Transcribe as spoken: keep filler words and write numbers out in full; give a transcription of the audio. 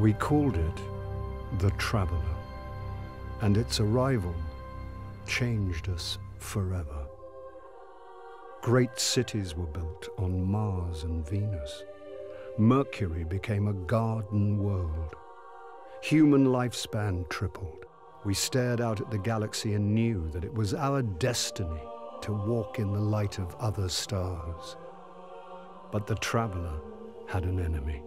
We called it the Traveler, and its arrival changed us forever. Great cities were built on Mars and Venus. Mercury became a garden world. Human lifespan tripled. We stared out at the galaxy and knew that it was our destiny to walk in the light of other stars. But the Traveler had an enemy.